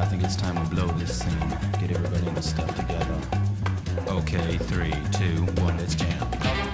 I think it's time we blow this scene. Get everybody in the stuff together. Okay, 3, 2, 1, let's jam.